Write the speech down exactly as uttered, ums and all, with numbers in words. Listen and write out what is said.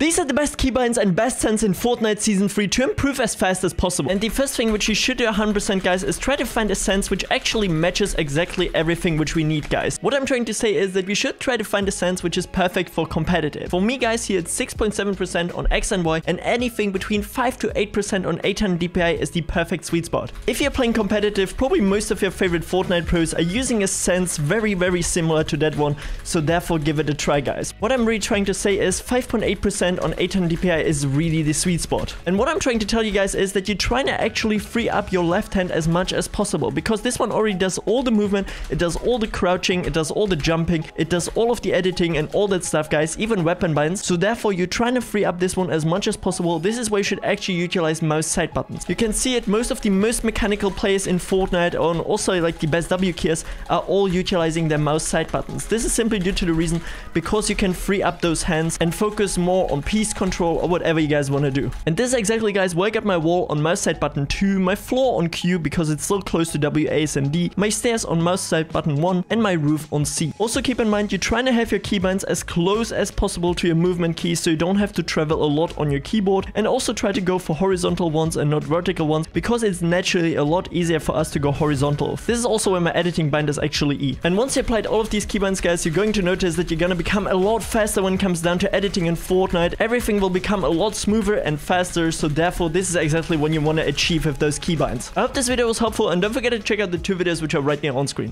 These are the best keybinds and best sense in Fortnite Season three to improve as fast as possible. And the first thing which you should do one hundred percent, guys, is try to find a sense which actually matches exactly everything which we need, guys. What I'm trying to say is that we should try to find a sense which is perfect for competitive. For me, guys, here it's six point seven percent on X and Y, and anything between five to eight percent on eight hundred D P I is the perfect sweet spot. If you're playing competitive, probably most of your favorite Fortnite pros are using a sense very, very similar to that one, so therefore give it a try, guys. What I'm really trying to say is five point eight percent on eight hundred D P I is really the sweet spot. And what I'm trying to tell you guys is that you're trying to actually free up your left hand as much as possible, because this one already does all the movement, it does all the crouching, it does all the jumping, it does all of the editing and all that stuff, guys, even weapon binds. So therefore you're trying to free up this one as much as possible. This is where you should actually utilize mouse side buttons. You can see it, most of the most mechanical players in Fortnite on also like the best W killers are all utilizing their mouse side buttons. This is simply due to the reason because you can free up those hands and focus more on piece control or whatever you guys want to do. And this is exactly, guys, where I got my wall on mouse side button two, my floor on Q because it's still close to W, A's and D, my stairs on mouse side button one, and my roof on C. Also keep in mind, you're trying to have your keybinds as close as possible to your movement keys so you don't have to travel a lot on your keyboard, and also try to go for horizontal ones and not vertical ones because it's naturally a lot easier for us to go horizontal. This is also where my editing bind is actually E. And once you applied all of these keybinds, guys, you're going to notice that you're going to become a lot faster when it comes down to editing in Fortnite. Everything will become a lot smoother and faster, so therefore this is exactly what you want to achieve with those keybinds. I hope this video was helpful, and don't forget to check out the two videos which are right now on screen.